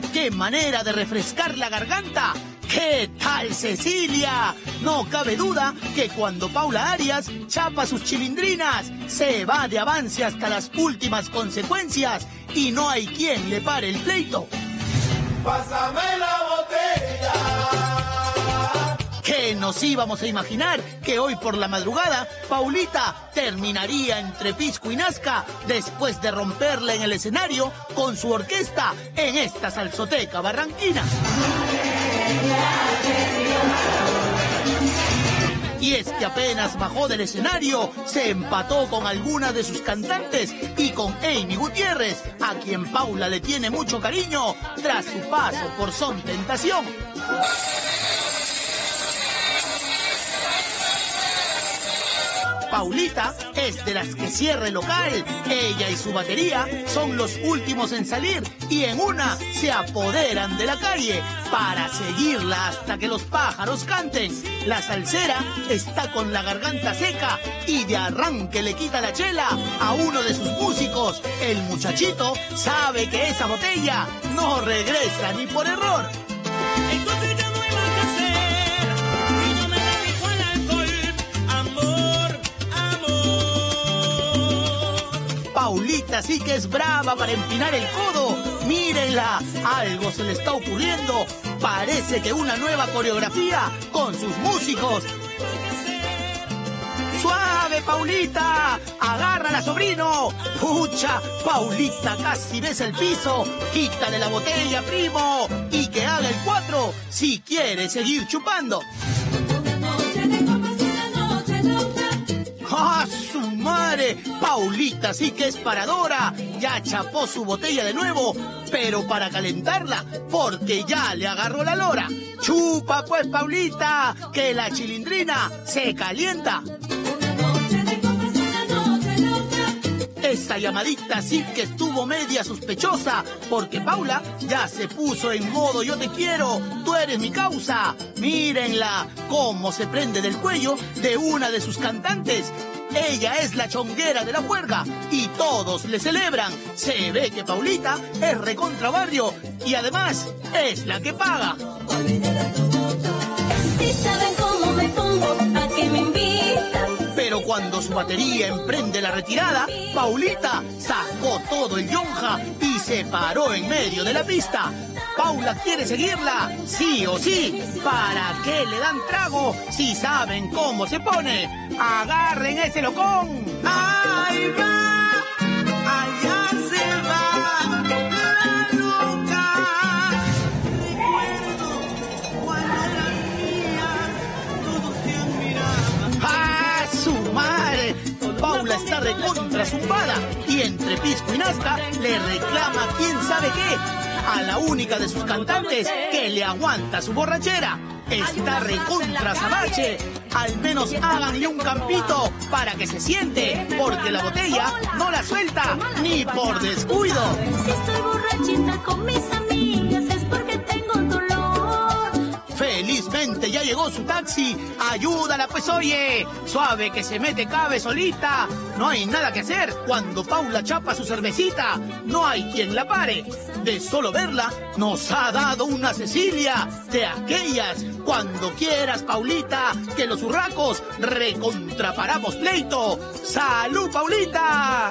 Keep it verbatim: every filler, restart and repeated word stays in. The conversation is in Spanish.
pero qué manera de refrescar la garganta. ¿Qué tal, Cecilia? No cabe duda que cuando Paula Arias chapa sus chilindrinas, se va de avance hasta las últimas consecuencias y no hay quien le pare el pleito. ¡Pásame la botella! ¿Qué nos íbamos a imaginar que hoy por la madrugada Paulita terminaría entre Pisco y Nasca después de romperla en el escenario con su orquesta en esta salsoteca barranquina? Y es que apenas bajó del escenario, se empató con alguna de sus cantantes y con Amy Gutiérrez, a quien Paula le tiene mucho cariño tras su paso por Son Tentación. Paulita es de las que cierra el local. Ella y su batería son los últimos en salir y en una se apoderan de la calle para seguirla hasta que los pájaros canten. La salsera está con la garganta seca y de arranque le quita la chela a uno de sus músicos. El muchachito sabe que esa botella no regresa ni por error. Paulita sí que es brava para empinar el codo. Mírenla, algo se le está ocurriendo. Parece que una nueva coreografía con sus músicos. ¡Suave, Paulita! ¡Agárrala, sobrino! ¡Pucha! Paulita casi besa el piso. ¡Quítale la botella, primo! Y que haga el cuatro si quiere seguir chupando. ¡Ah, su madre! Paulita sí que es paradora. Ya chapó su botella de nuevo, pero para calentarla, porque ya le agarró la lora. ¡Chupa pues, Paulita, que la chilindrina se calienta! Esa llamadita sí que estuvo media sospechosa, porque Paula ya se puso en modo yo te quiero, tú eres mi causa. Mírenla, cómo se prende del cuello de una de sus cantantes. Ella es la chonguera de la juerga y todos le celebran. Se ve que Paulita es recontrabarrio y además es la que paga. Cuando su batería emprende la retirada, Paulita sacó todo el yonja y se paró en medio de la pista. Paula quiere seguirla, sí o sí. ¿Para qué le dan trago si saben cómo se pone? ¡Agarren ese locón! ¡Ahí va! ¡Allá se va! ¡La loca! Recuerdo cuando la mía todos te admiraban. ¡Ah! ¡Su madre! Paula está recontra zumbada y entre Pisco y Nasca le reclama quién sabe qué a la única de sus cantantes que le aguanta su borrachera. Está recontra sabache. Al menos háganle un campito para que se siente, porque la botella no la suelta ni por descuido. Si estoy borrachita con mis amigas es porque tengo dolor. Felizmente ya llegó su taxi. Ayúdala pues, oye. Suave que se mete cabe solita. No hay nada que hacer cuando Paula chapa su cervecita. No hay quien la pare. De solo verla nos ha dado una Cecilia de aquellas. Cuando quieras, Paulita, que los urracos recontraparamos pleito. ¡Salud, Paulita!